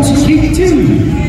wants to speak too.